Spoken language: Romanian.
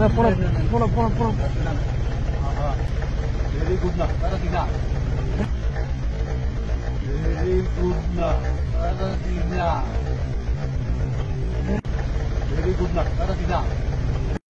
Pull up. Very good na. Very good na.